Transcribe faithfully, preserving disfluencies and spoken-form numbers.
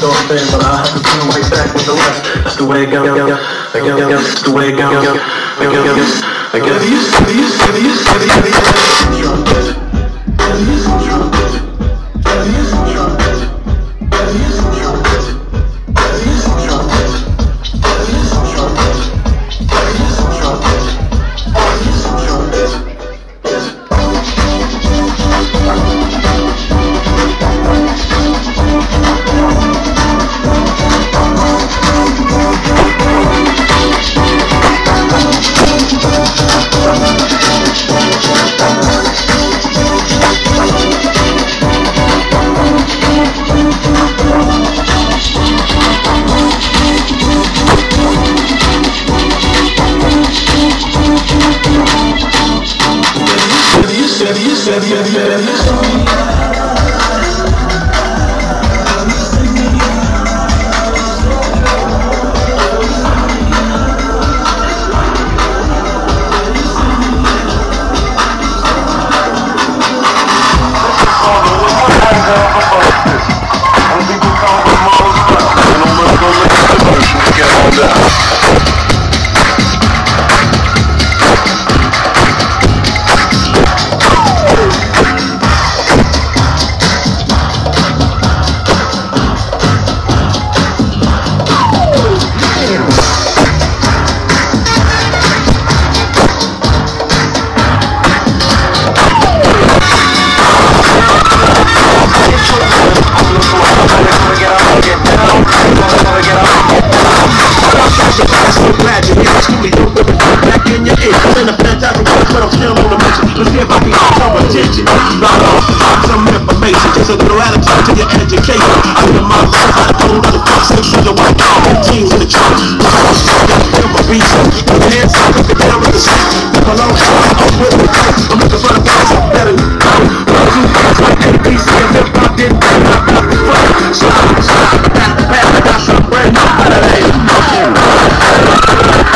so thin, but I have to turn right back with the left. That's the way it goes. That's the way it goes. I guess. I guess. Trumpet. Trumpet. Teams in the truck, the hands,